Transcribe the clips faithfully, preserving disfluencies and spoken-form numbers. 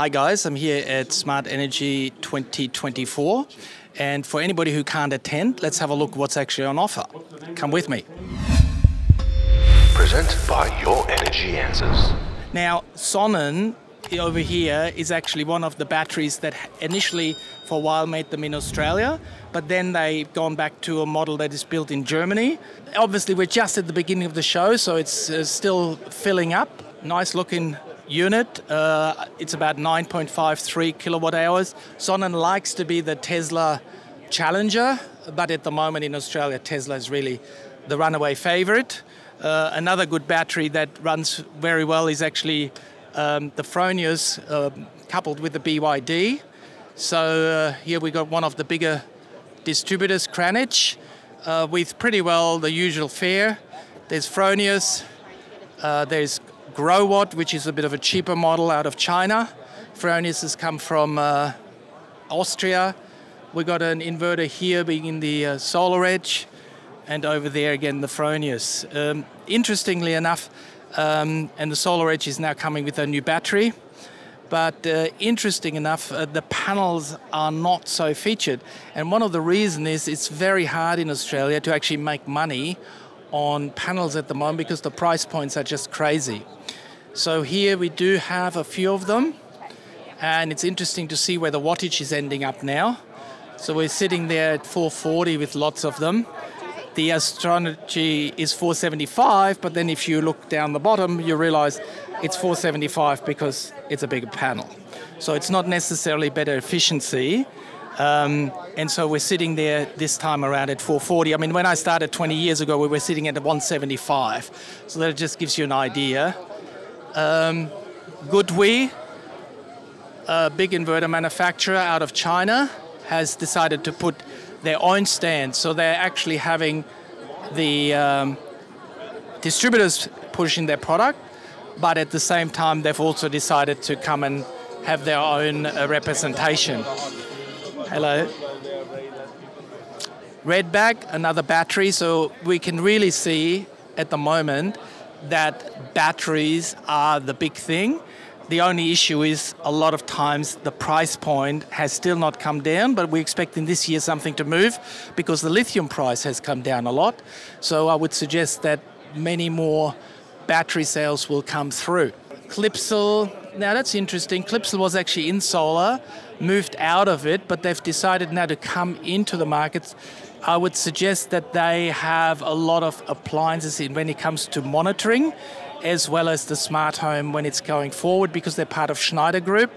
Hi guys, I'm here at Smart Energy twenty twenty-four, and for anybody who can't attend, let's have a look what's actually on offer. Come with me. Presented by Your Energy Answers. Now, Sonnen over here is actually one of the batteries that initially for a while made them in Australia, but then they've gone back to a model that is built in Germany. Obviously, we're just at the beginning of the show, so it's uh, still filling up. Nice looking unit. Uh, it's about nine point five three kilowatt hours. Sonnen likes to be the Tesla challenger, but at the moment in Australia, Tesla is really the runaway favorite. Uh, another good battery that runs very well is actually um, the Fronius uh, coupled with the B Y D. So uh, here we got one of the bigger distributors, Krannich, uh, with pretty well the usual fare. There's Fronius, uh, there's Growatt, which is a bit of a cheaper model out of China. Fronius has come from uh, Austria. We got an inverter here being in the uh, SolarEdge, and over there again the Fronius. Um, interestingly enough, um, and the SolarEdge is now coming with a new battery, but uh, interesting enough, uh, the panels are not so featured. And one of the reasons is it's very hard in Australia to actually make money on panels at the moment because the price points are just crazy. So here we do have a few of them, and it's interesting to see where the wattage is ending up now. So we're sitting there at four forty with lots of them. The astronomy is four seventy-five, but then if you look down the bottom, you realize it's four seventy-five because it's a bigger panel. So it's not necessarily better efficiency. Um, and so we're sitting there this time around at four forty. I mean, when I started twenty years ago, we were sitting at one seventy-five. So that just gives you an idea. Um, GoodWe, a big inverter manufacturer out of China, has decided to put their own stand. So they're actually having the um, distributors pushing their product, but at the same time, they've also decided to come and have their own uh, representation. Hello. Redback, another battery. So we can really see at the moment that batteries are the big thing. The only issue is a lot of times the price point has still not come down, but we're expecting this year something to move because the lithium price has come down a lot. So I would suggest that many more battery sales will come through. Clipsal, now that's interesting. Clipsal was actually in solar, moved out of it, but they've decided now to come into the markets. I would suggest that they have a lot of appliances in when it comes to monitoring, as well as the smart home when it's going forward, because they're part of Schneider Group,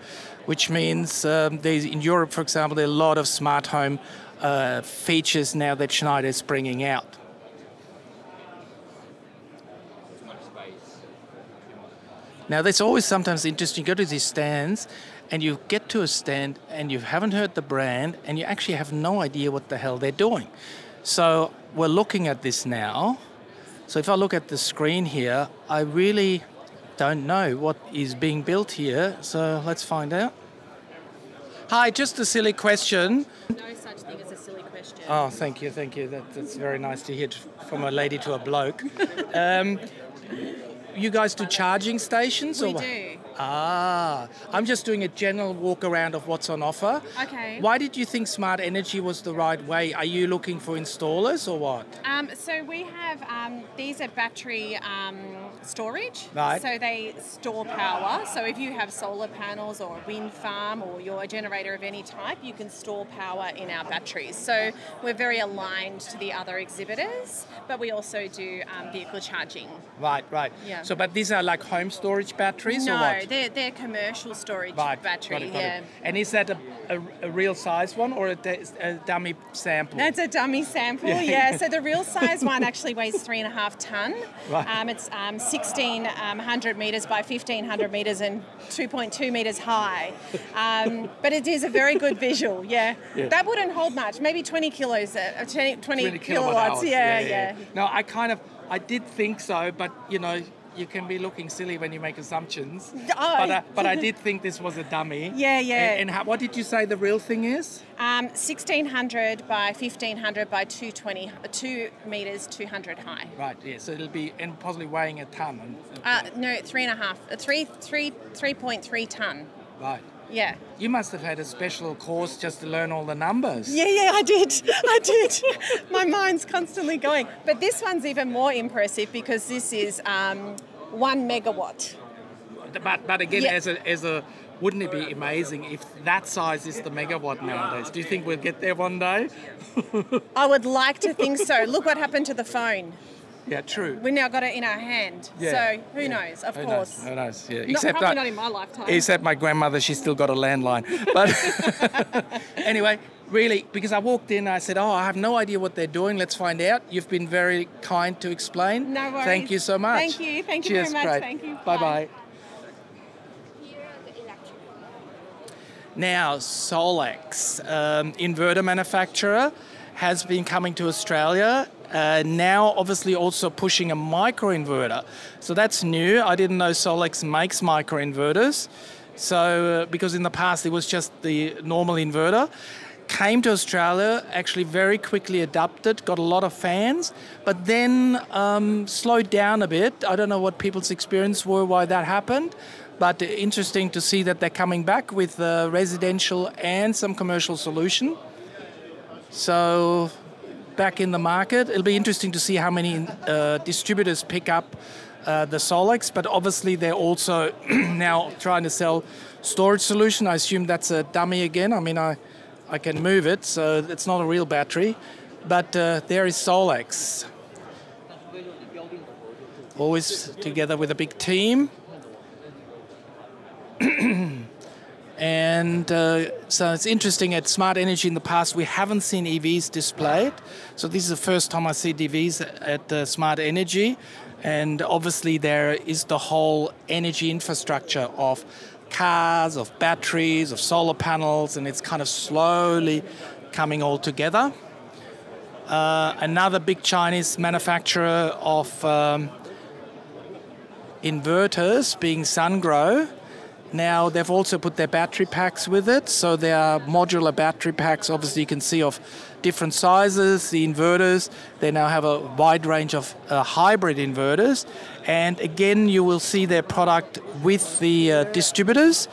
which means um, in Europe, for example, there are a lot of smart home uh, features now that Schneider is bringing out. Now, that's always sometimes interesting. You go to these stands, and you get to a stand, and you haven't heard the brand, and you actually have no idea what the hell they're doing. So we're looking at this now. So if I look at the screen here, I really don't know what is being built here. So let's find out. Hi, just a silly question. No such thing as a silly question. Oh, thank you, thank you. That, that's very nice to hear from a lady to a bloke. Um, You guys do charging stations? Or we do. Ah, I'm just doing a general walk around of what's on offer. Okay. Why did you think Smart Energy was the right way? Are you looking for installers or what? Um, so we have, um, these are battery um, storage. Right. So they store power. So if you have solar panels or a wind farm or you're a generator of any type, you can store power in our batteries. So we're very aligned to the other exhibitors, but we also do um, vehicle charging. Right, right. Yeah. So, but these are like home storage batteries no, or what? No, they're, they're commercial storage right. battery. Got it, got yeah. it. And is that a, a, a real size one or a, a dummy sample? That's a dummy sample, yeah. yeah. So the real size one actually weighs three and a half ton. Right. Um, it's um, sixteen hundred meters by fifteen hundred meters and two point two meters high. Um, but it is a very good visual, yeah. yeah. That wouldn't hold much, maybe twenty kilos, uh, twenty, twenty, twenty kilowatts. Yeah yeah, yeah, yeah. No, I kind of, I did think so, but you know, you can be looking silly when you make assumptions. Oh. But, I, but I did think this was a dummy. Yeah, yeah. And, and how, what did you say the real thing is? Um, sixteen hundred by fifteen hundred by two twenty, two meters, two hundred high. Right. Yeah. So it'll be and possibly weighing a ton. And, uh, no, three and a half, uh, three, three, three point three ton. Right. Yeah. You must have had a special course just to learn all the numbers. Yeah, yeah, I did. I did. My mind's constantly going. But this one's even more impressive because this is um, one megawatt. But, but again, yeah. as a... As a wouldn't it be amazing if that size is the megawatt nowadays? Do you think we'll get there one day? I would like to think so. Look what happened to the phone. Yeah, true. We now got it in our hand. Yeah. So who yeah. knows? Of who course. Knows? Who knows? Yeah. Not, except probably I, not in my lifetime. Except my grandmother, she's still got a landline. But anyway, really, because I walked in, I said, "Oh, I have no idea what they're doing. Let's find out." You've been very kind to explain. No worries. Thank you so much. Thank you. Thank you Cheers. very much. Great. Thank you. Bye bye. Now, Solax, um, inverter manufacturer, has been coming to Australia. Uh, now, obviously, also pushing a microinverter. So that's new. I didn't know Solax makes microinverters. So, uh, because in the past, it was just the normal inverter. Came to Australia, actually very quickly adapted, got a lot of fans, but then um, slowed down a bit. I don't know what people's experience were, why that happened. But interesting to see that they're coming back with uh, residential and some commercial solution. So back in the market, it'll be interesting to see how many uh, distributors pick up uh, the Solax. But obviously they're also now trying to sell storage solution. I assume that's a dummy again. I mean, I, I can move it, so it's not a real battery. But uh, there is Solax. Always together with a big team. And uh, so it's interesting, at Smart Energy in the past we haven't seen E Vs displayed, so this is the first time I see E Vs at uh, Smart Energy. And obviously there is the whole energy infrastructure of cars, of batteries, of solar panels, and it's kind of slowly coming all together. Uh, another big Chinese manufacturer of um, inverters being Sungrow. Now, they've also put their battery packs with it, so there are modular battery packs, obviously you can see, of different sizes, the inverters. They now have a wide range of uh, hybrid inverters. And again, you will see their product with the uh, distributors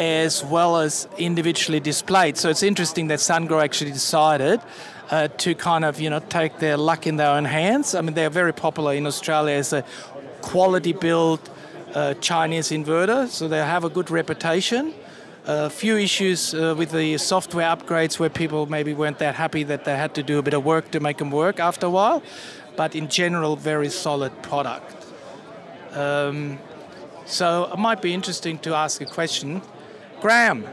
as well as individually displayed. So it's interesting that Sungrow actually decided uh, to kind of, you know, take their luck in their own hands. I mean, they're very popular in Australia as a quality build, Uh, Chinese inverter, so they have a good reputation. A uh, few issues uh, with the software upgrades where people maybe weren't that happy that they had to do a bit of work to make them work after a while, but in general, very solid product. Um, so it might be interesting to ask a question. Graham, hi,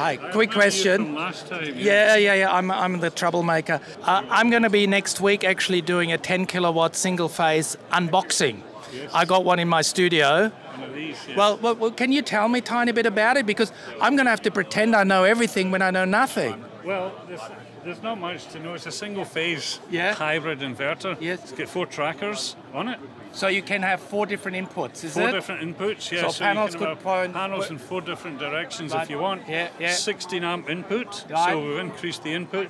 hi. Quick question. Last time, yeah. yeah, yeah, yeah, I'm, I'm the troublemaker. Uh, I'm going to be next week actually doing a ten kilowatt single phase unboxing. Yes. I got one in my studio. One of these, yes. well, well, well, can you tell me a tiny bit about it? Because I'm going to have to pretend I know everything when I know nothing. Well, there's, there's not much to know. It's a single-phase yeah. hybrid inverter. Yes. It's got four trackers on it. So you can have four different inputs, is four it? Four different inputs, yes. Yeah. So, so panels, you can could have point panels in four different directions right. if you want. Yeah, yeah. sixteen amp input, right. so we've increased the input.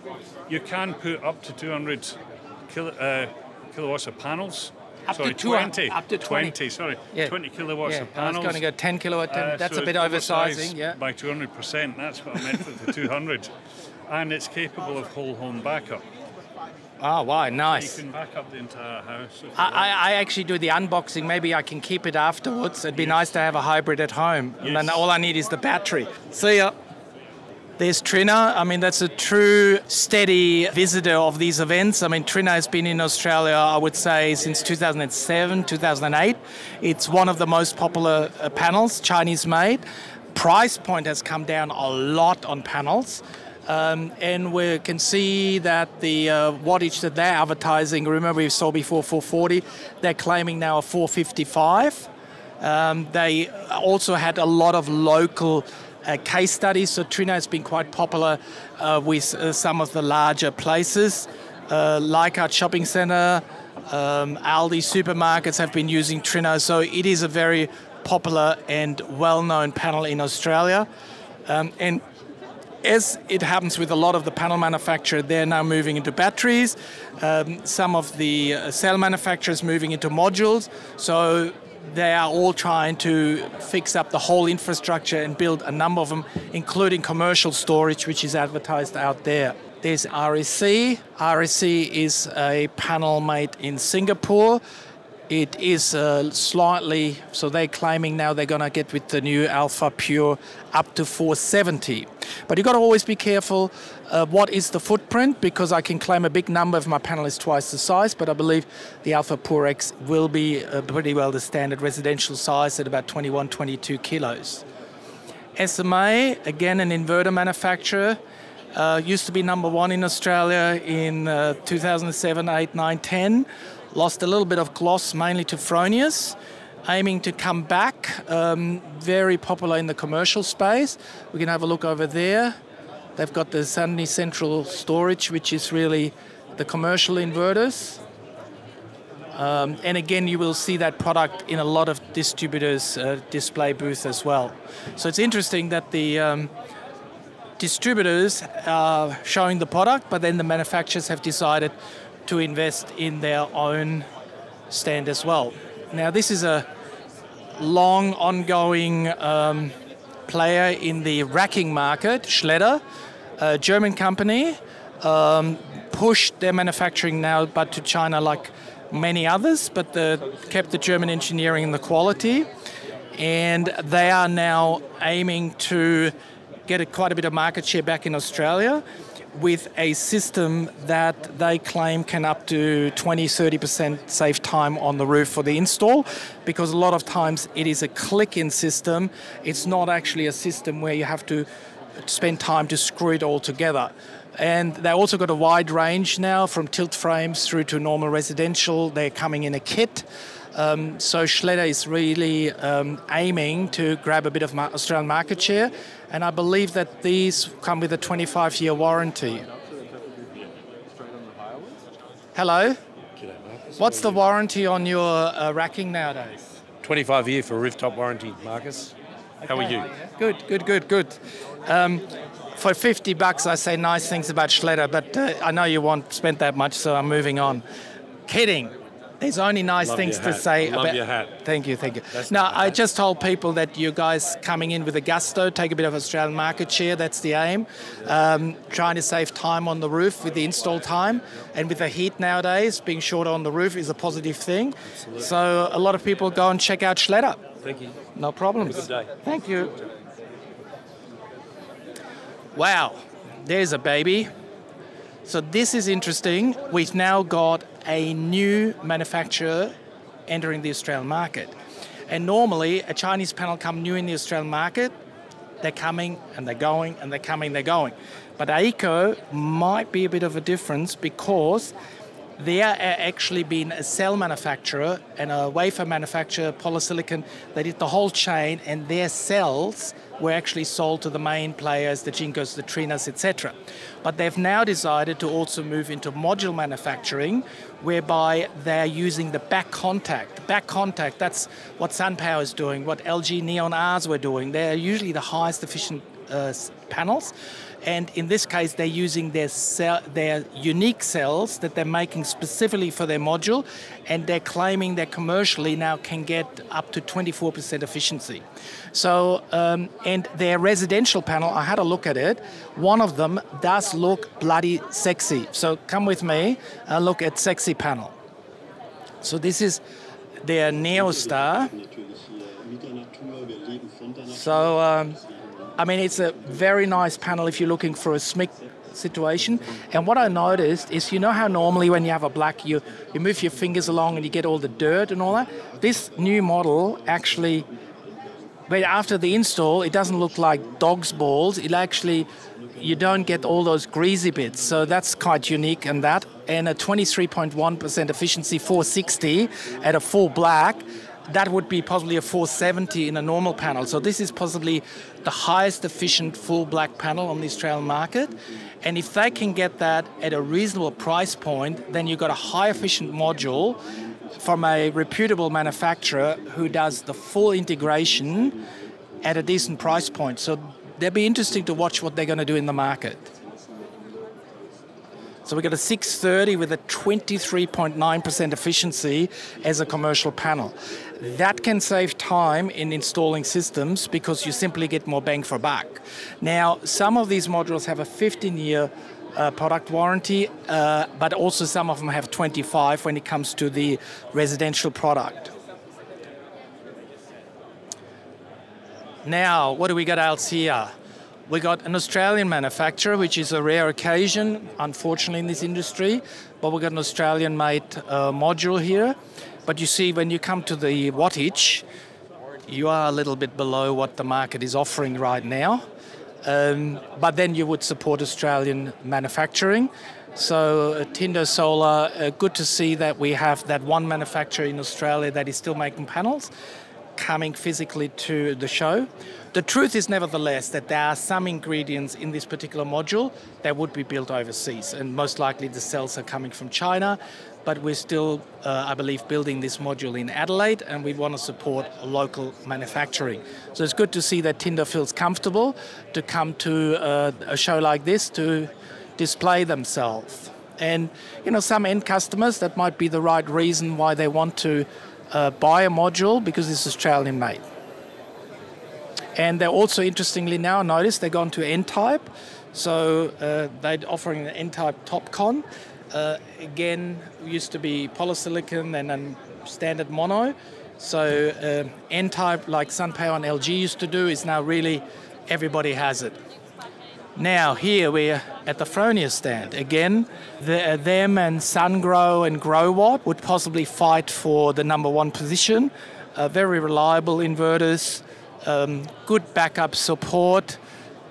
You can put up to two hundred kilowatts of panels. Up sorry, to twenty. Up to twenty. twenty sorry, yeah. twenty kilowatts yeah. of panels. I was going to go ten kilowatt. ten, uh, that's so a bit oversizing. Yeah. By two hundred percent. That's what I meant for the two hundred. And it's capable of whole home backup. Oh, wow! Nice. You can back up the entire house. I, I, I actually do the unboxing. Maybe I can keep it afterwards. It'd be yes. nice to have a hybrid at home. Yes. And then all I need is the battery. See ya. There's Trina. I mean, that's a true steady visitor of these events. I mean, Trina has been in Australia, I would say, since two thousand seven, two thousand eight. It's one of the most popular panels, Chinese made. Price point has come down a lot on panels. Um, and we can see that the uh, wattage that they're advertising, remember we saw before four forty, they're claiming now a four fifty-five. Um, they also had a lot of local Uh, case studies, so Trina has been quite popular uh, with uh, some of the larger places, uh, like our shopping centre, um, Aldi supermarkets have been using Trina, so it is a very popular and well-known panel in Australia. Um, and as it happens with a lot of the panel manufacturer, they're now moving into batteries, um, some of the cell manufacturers moving into modules, so they are all trying to fix up the whole infrastructure and build a number of them, including commercial storage, which is advertised out there. There's R E C. R E C is a panel made in Singapore. It is uh, slightly, so they're claiming now they're going to get with the new Alpha Pure up to four seventy. But you've got to always be careful uh, what is the footprint, because I can claim a big number if my panel is twice the size, but I believe the Alpha Pure X will be uh, pretty well the standard residential size at about twenty-one, twenty-two kilos. S M A, again an inverter manufacturer, uh, used to be number one in Australia in uh, two thousand seven, eight, nine, ten. Lost a little bit of gloss, mainly to Fronius, aiming to come back, um, very popular in the commercial space. We can have a look over there. They've got the Sunny Central Storage, which is really the commercial inverters. Um, and again, you will see that product in a lot of distributors' uh, display booths as well. So it's interesting that the um, distributors are showing the product, but then the manufacturers have decided to invest in their own stand as well. Now this is a long ongoing um, player in the racking market, Schletter, a German company, um, pushed their manufacturing now but to China like many others, but they kept the German engineering and the quality, and they are now aiming to get a, quite a bit of market share back in Australia, with a system that they claim can up to twenty, thirty percent save time on the roof for the install, because a lot of times it is a click-in system. It's not actually a system where you have to spend time to screw it all together. And they also got a wide range now, from tilt frames through to normal residential. They're coming in a kit. Um, so Schletter is really um, aiming to grab a bit of Australian market share, and I believe that these come with a twenty-five year warranty. Hello? What's the warranty on your uh, racking nowadays? twenty-five year for rooftop warranty, Marcus. How are you? Good, good, good, good. Um, for fifty bucks I say nice things about Schletter, but uh, I know you won't spend that much, so I'm moving on. Kidding. There's only nice love things to say love about your hat. Thank you, thank you. That's now, I hat. just told people that you guys coming in with a gusto, take a bit of Australian market share, that's the aim. Um, trying to save time on the roof with the install time, and with the heat nowadays, being shorter on the roof is a positive thing. Absolutely. So a lot of people go and check out Schletter. Thank you. No problems. Have a good day. Thank you. Wow, there's a baby. So this is interesting. We've now got a new manufacturer entering the Australian market. And normally a Chinese panel come new in the Australian market, they're coming and they're going and they're coming, they're going. But AIKO might be a bit of a difference, because they are actually been a cell manufacturer and a wafer manufacturer, polysilicon. They did the whole chain, and their cells were actually sold to the main players, the Jinkos, the Trinas, et cetera. But they've now decided to also move into module manufacturing, whereby they're using the back contact. Back contact, that's what SunPower is doing, what L G Neon R's were doing. They're usually the highest efficient uh, panels. And in this case, they're using their, cell, their unique cells that they're making specifically for their module, and they're claiming they commercially now can get up to twenty-four percent efficiency. So, um, and their residential panel, I had a look at it, one of them does look bloody sexy. So come with me and look at sexy panel. So this is their NeoStar. So, um, I mean, it's a very nice panel if you're looking for a S M I C situation. And what I noticed is, you know how normally when you have a black, you, you move your fingers along and you get all the dirt and all that? This new model actually, but after the install, it doesn't look like dog's balls. It actually, you don't get all those greasy bits. So that's quite unique in that. And a twenty-three point one percent efficiency, four sixty at a full black, that would be possibly a four seventy in a normal panel. So this is possibly the highest efficient full black panel on the Australian market. And if they can get that at a reasonable price point, then you've got a high efficient module from a reputable manufacturer who does the full integration at a decent price point. So they'll be interesting to watch what they're going to do in the market. So we got a six thirty with a twenty-three point nine percent efficiency as a commercial panel. That can save time in installing systems because you simply get more bang for buck. Now, some of these modules have a fifteen year Uh, product warranty, uh, but also some of them have twenty-five when it comes to the residential product. Now, what do we got else here? We got an Australian manufacturer, which is a rare occasion, unfortunately, in this industry, but we got an Australian-made uh, module here. But you see, when you come to the wattage, you are a little bit below what the market is offering right now. Um, but then you would support Australian manufacturing. So uh, Tindo Solar, uh, good to see that we have that one manufacturer in Australia that is still making panels coming physically to the show. The truth is nevertheless that there are some ingredients in this particular module that would be built overseas, and most likely the cells are coming from China, but we're still, uh, I believe, building this module in Adelaide, and we want to support local manufacturing. So it's good to see that Tindo feels comfortable to come to uh, a show like this to display themselves. And, you know, some end customers, that might be the right reason why they want to uh, buy a module, because it's Australian made. And they're also, interestingly now, notice they've gone to N-Type. So uh, they're offering the N-Type TopCon. Uh, again, used to be polysilicon and then standard mono. So uh, N-Type, like SunPower and L G used to do, is now really everybody has it. Now here we're at the Fronius stand. Again, the, uh, them and Sungrow and Growatt would possibly fight for the number one position. Uh, very reliable inverters, um, good backup support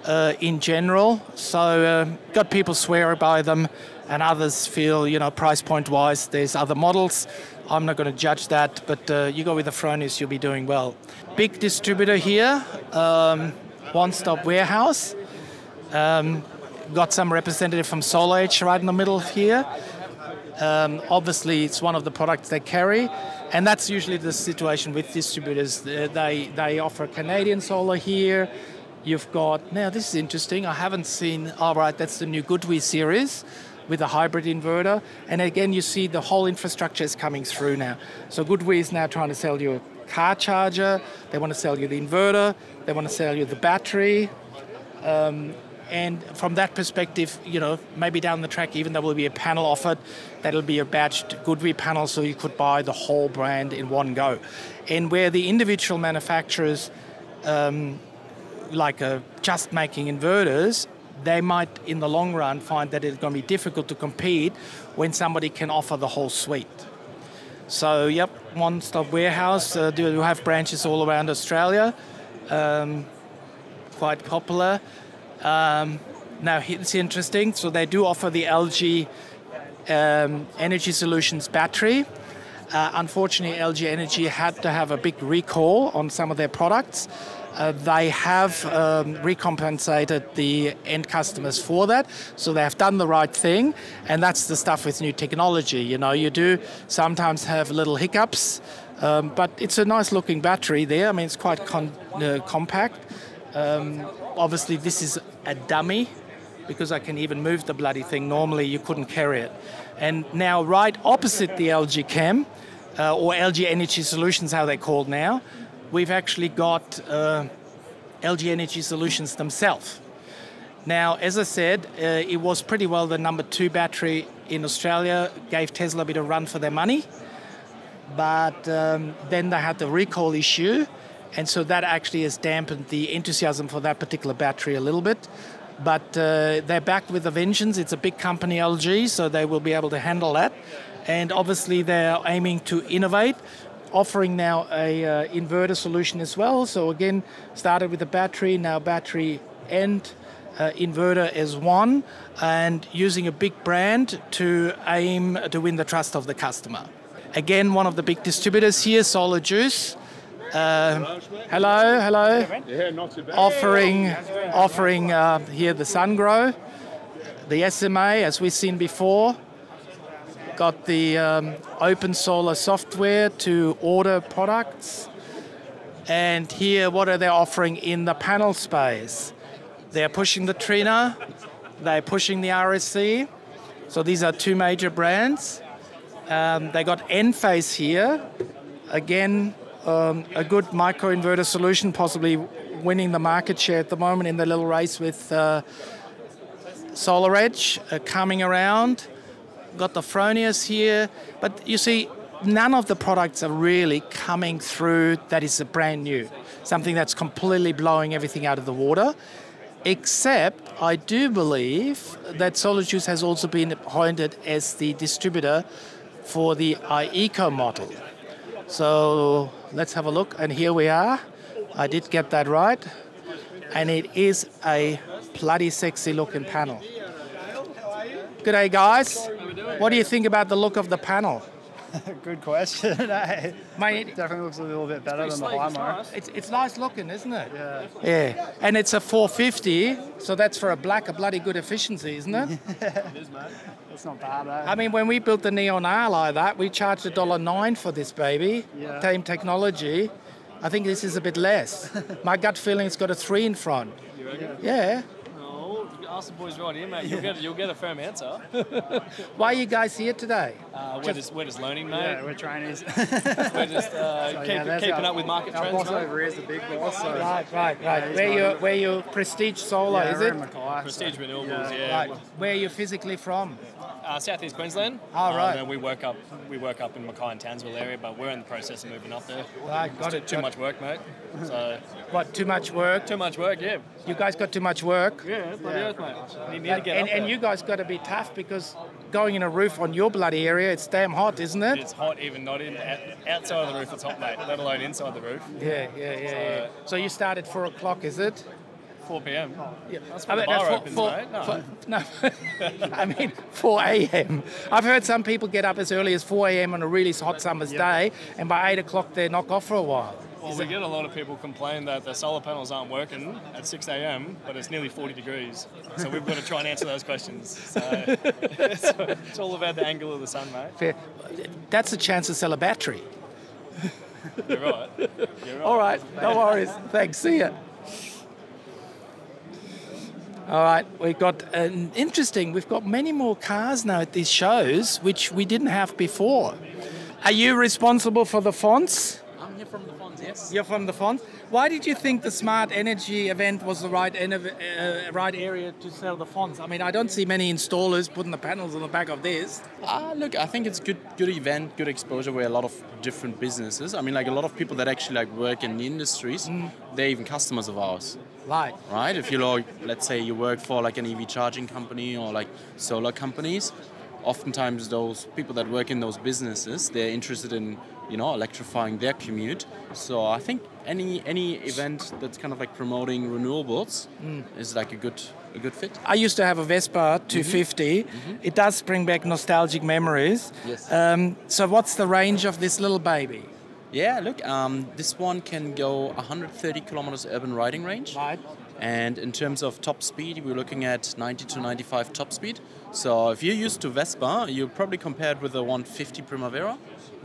uh, in general. So uh, got people swear by them. And others feel, you know, price point wise, there's other models. I'm not going to judge that, but uh, you go with the Fronius, you'll be doing well. Big distributor here, um, one-stop warehouse. Um, got some representative from SolarEdge right in the middle here. Um, obviously, it's one of the products they carry, and that's usually the situation with distributors. They they offer Canadian solar here. You've got, now this is interesting. I haven't seen. All right, that's the new GoodWe series, with a hybrid inverter. And again, you see the whole infrastructure is coming through now. So GoodWe is now trying to sell you a car charger. They want to sell you the inverter. They want to sell you the battery. Um, and from that perspective, you know, maybe down the track, even though there will be a panel offered, that'll be a batched GoodWe panel, so you could buy the whole brand in one go. And where the individual manufacturers, um, like uh, just making inverters, they might, in the long run, find that it's going to be difficult to compete when somebody can offer the whole suite. So, yep, one-stop warehouse. Uh, do have branches all around Australia. Um, quite popular. Um, now, it's interesting. So they do offer the L G um, Energy Solutions battery. Uh, unfortunately, L G Energy had to have a big recall on some of their products. Uh, they have um, recompensated the end customers for that, so they have done the right thing, and that's the stuff with new technology. You know, you do sometimes have little hiccups, um, but it's a nice-looking battery there. I mean, it's quite con uh, compact. Um, obviously, this is a dummy, because I can even move the bloody thing. Normally, you couldn't carry it. And now, right opposite the L G Chem, uh, or L G Energy Solutions, how they're called now, we've actually got uh, L G Energy Solutions themselves. Now, as I said, uh, it was pretty well the number two battery in Australia, gave Tesla a bit of run for their money, but um, then they had the recall issue, and so that actually has dampened the enthusiasm for that particular battery a little bit. But uh, they're back with a vengeance. It's a big company, L G, so they will be able to handle that. And obviously, they're aiming to innovate, offering now a uh, inverter solution as well. So again, started with a battery, now battery and uh, inverter as one, and using a big brand to aim to win the trust of the customer. Again, one of the big distributors here, Solar Juice. Uh, hello, hello. Yeah, not too bad. Offering, offering uh, here the Sungrow, the S M A, as we've seen before. Got the um, open solar software to order products. And here, what are they offering in the panel space? They're pushing the Trina, they're pushing the R E C. So these are two major brands. Um, they got Enphase here. Again, um, a good microinverter solution, possibly winning the market share at the moment in the little race with uh, SolarEdge uh, coming around. Got the Fronius here. But you see, none of the products are really coming through that is brand new, something that's completely blowing everything out of the water. Except I do believe that Solar Juice has also been appointed as the distributor for the iECO model. So let's have a look, and here we are. I did get that right, and it is a bloody sexy looking panel. G'day guys, what do you think about the look of the panel? Good question. Mate, it definitely looks a little bit better than the Hi-Mark. It's, it's nice looking, isn't it? Yeah. Yeah. And it's a four fifty, so that's for a black a bloody good efficiency, isn't it? It is, mate. It's not bad, eh? I mean, when we built the Neon R like that, we charged a dollar nine for this baby. Yeah. Same technology. I think this is a bit less. My gut feeling it's got a three in front. You reckon? Yeah. Ask the boys right here, mate. You'll get, you'll get a firm answer. Why are you guys here today? Uh, we're, just, just, we're just learning, mate. Yeah, we're trainees. We're just uh, so, keep, yeah, keeping our, up with market trends. Our boss over here is the big boss. So right, right, right. Yeah, where your where your Prestige Solar, yeah, is it? Mackay, Prestige so. Renewables, yeah. yeah. Right. Where are you physically from? Uh, Southeast Queensland. Oh, right. Um, and we work up we work up in Mackay and Townsville area, but we're in the process of moving up there. Right, got it. Too, too much work, mate. So. What? Too much work? Too much work, yeah. You guys got too much work? Yeah, bloody yeah. Earth, mate. You need to get and, up and you guys got to be tough because going in a roof on your bloody area, it's damn hot, isn't it? It's hot, even not in outside of the roof, it's hot, mate. Let alone inside the roof. Yeah, yeah, yeah. So, yeah. so you start at four o'clock, is it? four p m Yeah. That's when I mean, the bar no, opens, four, mate. No, four, no. I mean four a m I've heard some people get up as early as four a m on a really hot summer's yeah. day, and by eight o'clock they knock off for a while. Well, we get a lot of people complain that the solar panels aren't working at six a m, but it's nearly forty degrees. So we've got to try and answer those questions. So it's, it's all about the angle of the sun, mate. Fair. That's a chance to sell a battery. You're right. You're right. All right. No worries. Thanks. See ya. All right. We've got an interesting, we've got many more cars now at these shows, which we didn't have before. Are you responsible for the F O N Z? I'm here from the F O N Z, yes. You're from the F O N Z. Why did you think the Smart Energy event was the right, uh, right area to sell the F O N Z? I mean, I don't see many installers putting the panels on the back of this. Uh, look, I think it's good, good event, good exposure where a lot of different businesses, I mean, like a lot of people that actually like work in the industries, mm. they're even customers of ours. Right. Right? If you like, let's say you work for like an E V charging company or like solar companies, oftentimes those people that work in those businesses, they're interested in, you know, electrifying their commute. So I think any any event that's kind of like promoting renewables mm. is like a good a good fit. I used to have a Vespa two fifty. Mm-hmm. It does bring back nostalgic memories. Yes. Um, so what's the range of this little baby? Yeah, look, um, this one can go one hundred thirty kilometers urban riding range. Right. And in terms of top speed, we're looking at ninety to ninety-five top speed. So if you're used to Vespa, you're probably compared with the one fifty Primavera.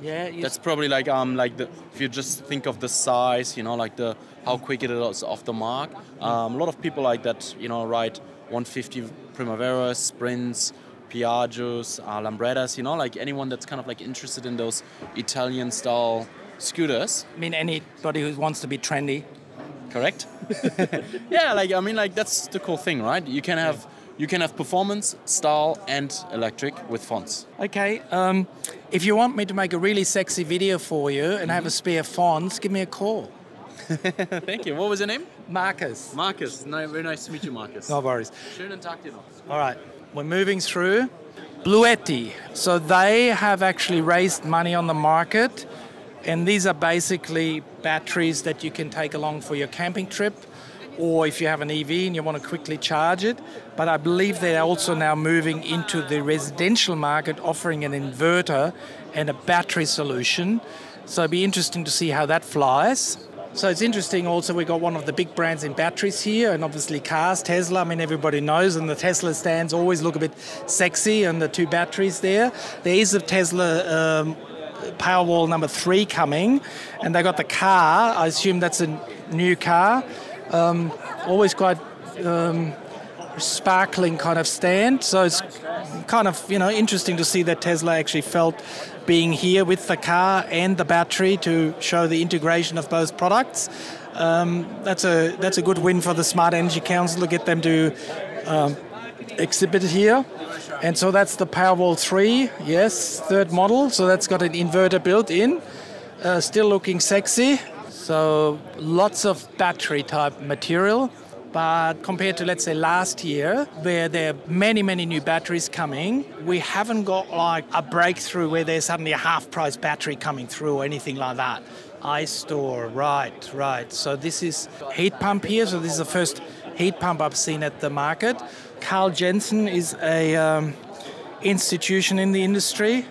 Yeah. That's probably like um like the if you just think of the size, you know, like the how quick it is off the mark. Um, a lot of people like that, you know, ride one fifty Primavera, Sprints, Piaggios, uh, Lambrettas, you know, like anyone that's kind of like interested in those Italian style scooters. I mean, anybody who wants to be trendy. Correct. Yeah, like I mean, like that's the cool thing, right? You can have you can have performance, style, and electric with F O N Z. Okay. Um, if you want me to make a really sexy video for you and mm-hmm. have a spare F O N Z, give me a call. Thank you. What was your name? Marcus. Marcus. No, very nice to meet you, Marcus. No worries. Schönen Tag dir noch. All right. We're moving through. Bluetti. So they have actually raised money on the market. And these are basically batteries that you can take along for your camping trip or if you have an E V and you want to quickly charge it. But I believe they're also now moving into the residential market, offering an inverter and a battery solution. So it'll be interesting to see how that flies. So it's interesting also, we've got one of the big brands in batteries here and obviously cars, Tesla. I mean, everybody knows, and the Tesla stands always look a bit sexy, and the two batteries there. There is a Tesla um, Powerwall number three coming, and they got the car. I assume that's a new car. Um, always quite um, sparkling kind of stand. So it's kind of, you know, interesting to see that Tesla actually felt being here with the car and the battery to show the integration of both products. Um, that's a that's a good win for the Smart Energy Council to get them to um, exhibit it here. And so that's the Powerwall three, yes, third model. So that's got an inverter built in, uh, still looking sexy. So lots of battery type material. But compared to, let's say, last year, where there are many, many new batteries coming, we haven't got like a breakthrough where there's suddenly a half-price battery coming through or anything like that. iStore, right, right. So this is heat pump here. So this is the first heat pump I've seen at the market. Carl Jensen is a um, institution in the industry.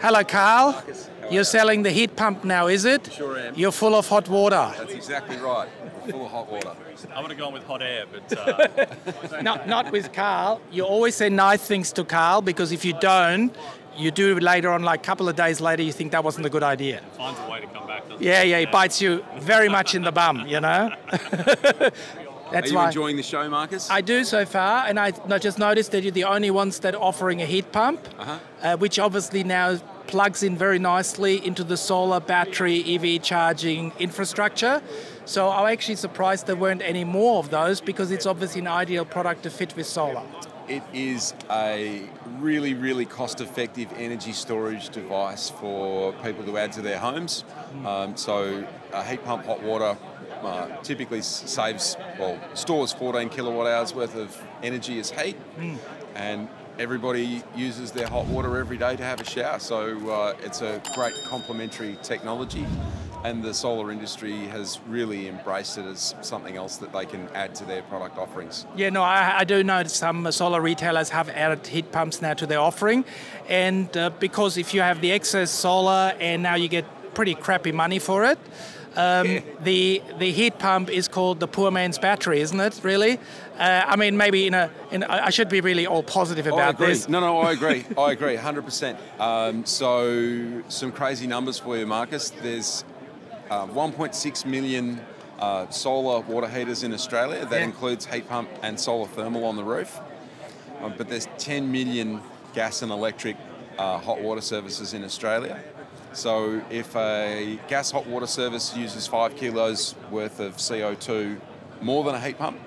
Hello, Carl. You're selling the heat pump now, is it? Sure am. You're full of hot water. That's exactly right. Full of hot water. I would have gone with hot air, but... Uh... not, not with Carl. You always say nice things to Carl, because if you don't, you do later on, like a couple of days later, you think that wasn't a good idea. Finds a way to come back, doesn't yeah, it? Yeah, yeah, he bites you very much in the bum, you know? That's Are you why enjoying the show, Marcus? I do so far, and I, I just noticed that you're the only ones that are offering a heat pump, uh-huh. uh, which obviously now plugs in very nicely into the solar battery E V charging infrastructure. So I'm actually surprised there weren't any more of those, because it's obviously an ideal product to fit with solar. It is a really, really cost-effective energy storage device for people to add to their homes. Mm. Um, so a heat pump hot water uh, typically saves, well, stores fourteen kilowatt hours worth of energy as heat. Mm. And everybody uses their hot water every day to have a shower, so uh, it's a great complementary technology, and the solar industry has really embraced it as something else that they can add to their product offerings. Yeah, no, I, I do know some solar retailers have added heat pumps now to their offering, and uh, because if you have the excess solar and now you get pretty crappy money for it, Um, yeah. the, the heat pump is called the poor man's battery, isn't it, really? Uh, I mean, maybe in a, in a... I should be really all positive about oh, this. No, no, I agree. I agree, one hundred percent. Um, so, some crazy numbers for you, Marcus. There's uh, one point six million uh, solar water heaters in Australia. That yeah. includes heat pump and solar thermal on the roof. Um, but there's ten million gas and electric uh, hot water services in Australia. So if a gas hot water service uses five kilos worth of C O two more than a heat pump,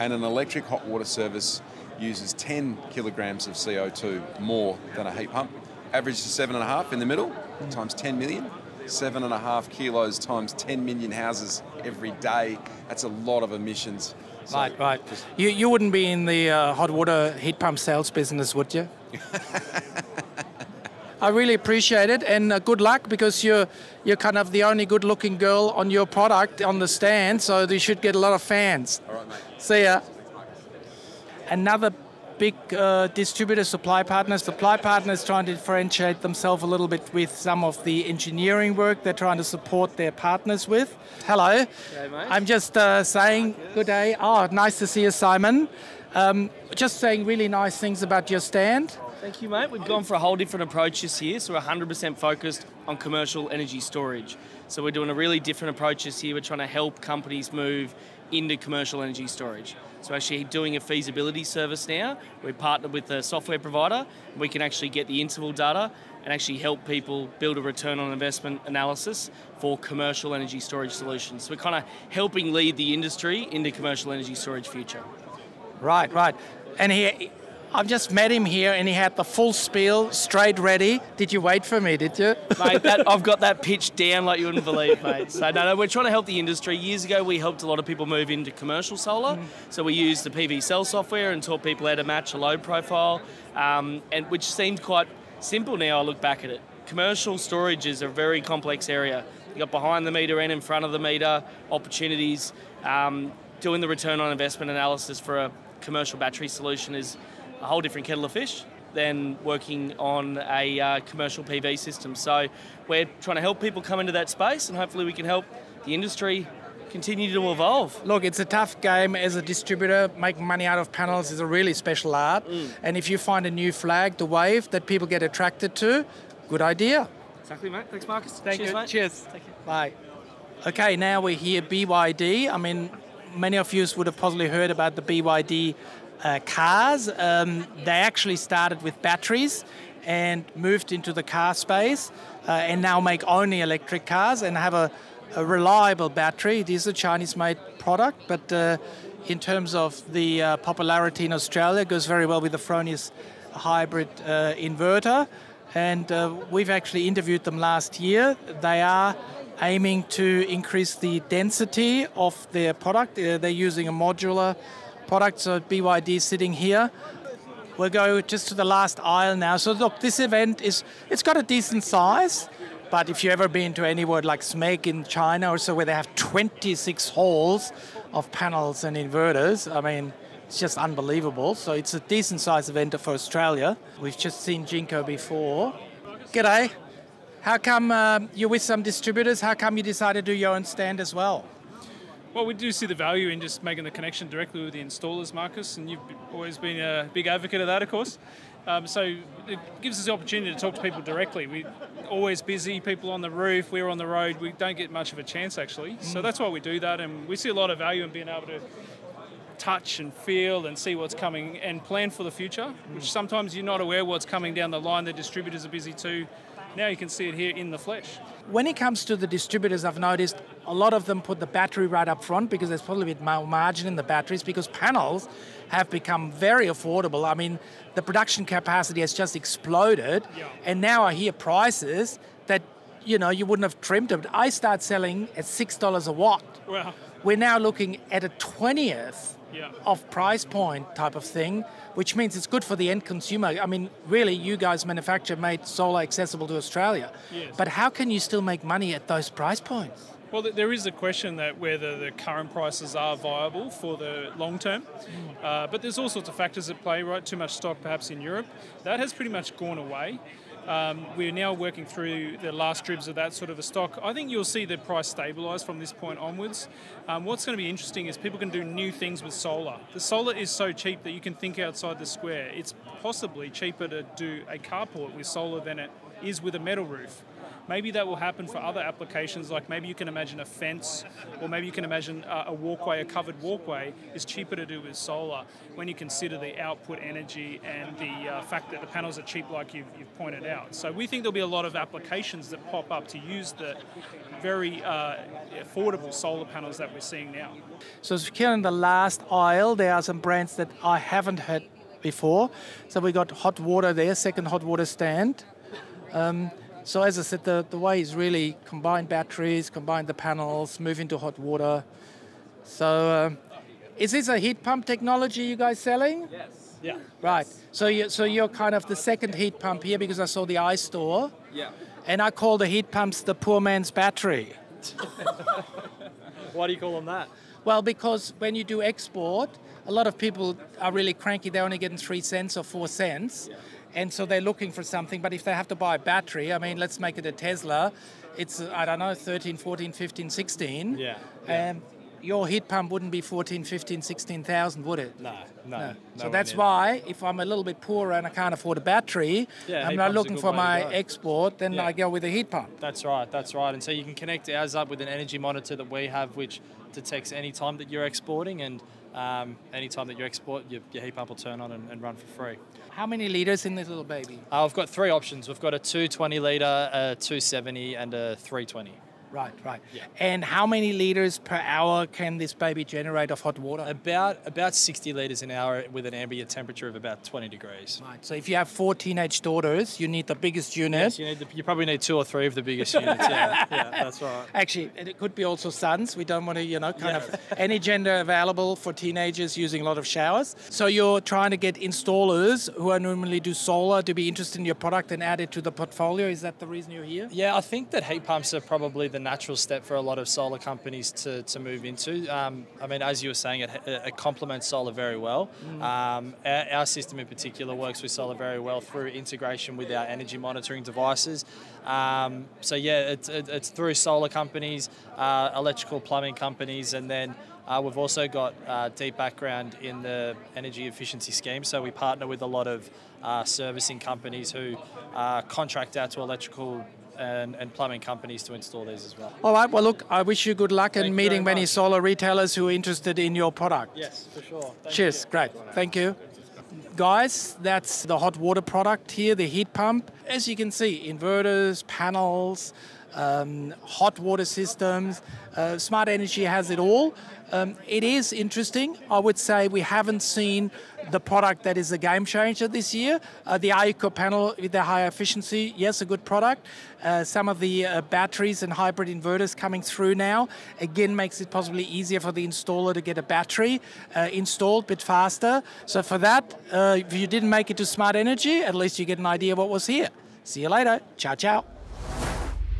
and an electric hot water service uses ten kilograms of C O two more than a heat pump, average to seven and a half in the middle, times ten million, seven and a half kilos times ten million houses every day, that's a lot of emissions. So right, right. You, you wouldn't be in the uh, hot water heat pump sales business, would you? I really appreciate it, and uh, good luck, because you're you're kind of the only good-looking girl on your product on the stand, so you should get a lot of fans. All right, mate. See ya. Another big uh, distributor, supply partners. Supply partners trying to differentiate themselves a little bit with some of the engineering work they're trying to support their partners with. Hello. G'day, mate. I'm just uh, saying good day. Oh, nice to see you, Simon. Um, just saying really nice things about your stand. Thank you, mate. We've gone for a whole different approach this year, so we're one hundred percent focused on commercial energy storage. So we're doing a really different approach this year. We're trying to help companies move into commercial energy storage. So actually doing a feasibility service now. We're partnered with a software provider. We can actually get the interval data and actually help people build a return on investment analysis for commercial energy storage solutions. So we're kind of helping lead the industry into commercial energy storage future. Right, right. And here... I've just met him here, and he had the full spiel, straight ready. Did you wait for me, did you? Mate, that, I've got that pitch down like you wouldn't believe, mate. So, no, no, we're trying to help the industry. Years ago, we helped a lot of people move into commercial solar. Mm. So we used the P V cell software and taught people how to match a load profile, um, and which seemed quite simple now I look back at it. Commercial storage is a very complex area. You've got behind the meter and in front of the meter opportunities. Um, doing the return on investment analysis for a commercial battery solution is a whole different kettle of fish than working on a uh, commercial P V system. So we're trying to help people come into that space, and hopefully we can help the industry continue to evolve. Look, it's a tough game as a distributor. Making money out of panels is a really special art. Mm. And if you find a new flag to wave that people get attracted to, good idea. Exactly, mate. Thanks, Marcus. Thank Cheers, you. Mate. Cheers. Thank you. Bye. Okay, now we're here, B Y D. I mean, many of you would have possibly heard about the B Y D uh, cars. Um, they actually started with batteries and moved into the car space uh, and now make only electric cars and have a, a reliable battery. It is a Chinese-made product, but uh, in terms of the uh, popularity in Australia, it goes very well with the Fronius hybrid uh, inverter. And uh, we've actually interviewed them last year. They are aiming to increase the density of their product. Uh, they're using a modular product, so B Y D sitting here. We'll go just to the last aisle now. So look, this event is, it's got a decent size, but if you've ever been to anywhere like S M E C in China or so, where they have twenty-six halls of panels and inverters, I mean, it's just unbelievable. So it's a decent sized event for Australia. We've just seen Jinko before. G'day. How come uh, you're with some distributors? How come you decided to do your own stand as well? Well, we do see the value in just making the connection directly with the installers, Marcus, and you've always been a big advocate of that, of course. Um, so it gives us the opportunity to talk to people directly. We're always busy, people on the roof, we're on the road. We don't get much of a chance, actually. Mm. So that's why we do that, and we see a lot of value in being able to touch and feel and see what's coming and plan for the future, which sometimes you're not aware what's coming down the line. The distributors are busy too. Now you can see it here in the flesh. When it comes to the distributors, I've noticed a lot of them put the battery right up front because there's probably a bit more margin in the batteries because panels have become very affordable. I mean, the production capacity has just exploded, yeah. And now I hear prices that, you know, you wouldn't have dreamt of. I start selling at six dollars a watt. Wow. We're now looking at a twentieth yeah. of price point type of thing, which means it's good for the end consumer. I mean, really, you guys manufacture, made solar accessible to Australia. Yes. But how can you still make money at those price points? Well, there is a question that whether the current prices are viable for the long term, mm. uh, but there's all sorts of factors at play, right? Too much stock perhaps in Europe. That has pretty much gone away. Um, we're now working through the last dribs of that sort of a stock. I think you'll see the price stabilise from this point onwards. Um, what's going to be interesting is people can do new things with solar. The solar is so cheap that you can think outside the square. It's possibly cheaper to do a carport with solar than it is with a metal roof. Maybe that will happen for other applications, like maybe you can imagine a fence, or maybe you can imagine a walkway, a covered walkway is cheaper to do with solar when you consider the output energy and the uh, fact that the panels are cheap, like you've, you've pointed out. So we think there'll be a lot of applications that pop up to use the very uh, affordable solar panels that we're seeing now. So here in the last aisle, there are some brands that I haven't heard before. So we got hot water there, second hot water stand. Um, So as I said, the, the way is really combine batteries, combine the panels, move into hot water. So um, is this a heat pump technology you guys selling? Yes. Yeah. Right. So, you, so you're kind of the second heat pump here because I saw the iStore. Yeah. And I call the heat pumps the poor man's battery. Why do you call them that? Well, because when you do export, a lot of people are really cranky. They're only getting three cents or four cents. Yeah. And so they're looking for something, but if they have to buy a battery, I mean, let's make it a Tesla, it's, I don't know, thirteen, fourteen, fifteen, sixteen. Yeah. yeah. Um, your heat pump wouldn't be fourteen, fifteen, sixteen thousand, would it? No, no. no. So no that's why if I'm a little bit poorer and I can't afford a battery, yeah, I'm not looking for my export, then yeah. I go with a heat pump. That's right, that's right. And so you can connect ours up with an energy monitor that we have, which detects any time that you're exporting, and Um, anytime that you export, your, your heat pump will turn on and, and run for free. How many litres in this little baby? Uh, I've got three options. We've got a two twenty litre, a two seventy and a three twenty. Right, right. Yeah. And how many litres per hour can this baby generate of hot water? About about sixty litres an hour with an ambient temperature of about twenty degrees. Right, so if you have four teenage daughters, you need the biggest unit. Yes, you, need the, you probably need two or three of the biggest units, yeah. yeah, that's right. Actually, and it could be also sons. We don't want to, you know, kind yeah. of any gender available for teenagers using a lot of showers. So you're trying to get installers who are normally do solar to be interested in your product and add it to the portfolio. Is that the reason you're here? Yeah, I think that heat pumps are probably the a natural step for a lot of solar companies to, to move into. Um, I mean, as you were saying, it, it complements solar very well. Mm. Um, our, our system in particular works with solar very well through integration with our energy monitoring devices. Um, so yeah, it's, it's through solar companies, uh, electrical plumbing companies, and then Uh, we've also got a uh, deep background in the energy efficiency scheme, so we partner with a lot of uh, servicing companies who uh, contract out to electrical and, and plumbing companies to install these as well. All right, well look, I wish you good luck in meeting many solar retailers who are interested in your product. Yes, for sure. Thank Cheers, you. Great, thank you. Guys, that's the hot water product here, the heat pump. As you can see, inverters, panels, um, hot water systems, uh, Smart Energy has it all. Um, it is interesting. I would say we haven't seen the product that is a game changer this year. Uh, the AIKO panel with the high efficiency, yes, a good product. Uh, some of the uh, batteries and hybrid inverters coming through now, again, makes it possibly easier for the installer to get a battery uh, installed a bit faster. So for that, uh, if you didn't make it to Smart Energy, at least you get an idea what was here. See you later. Ciao, ciao.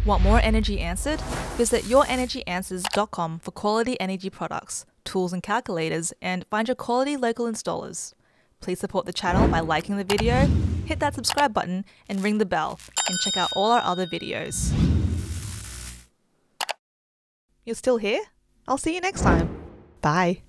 Want more energy answered? Visit your energy answers dot com for quality energy products, tools and calculators, and find your quality local installers. Please support the channel by liking the video, hit that subscribe button and ring the bell, and check out all our other videos. You're still here? I'll see you next time. Bye.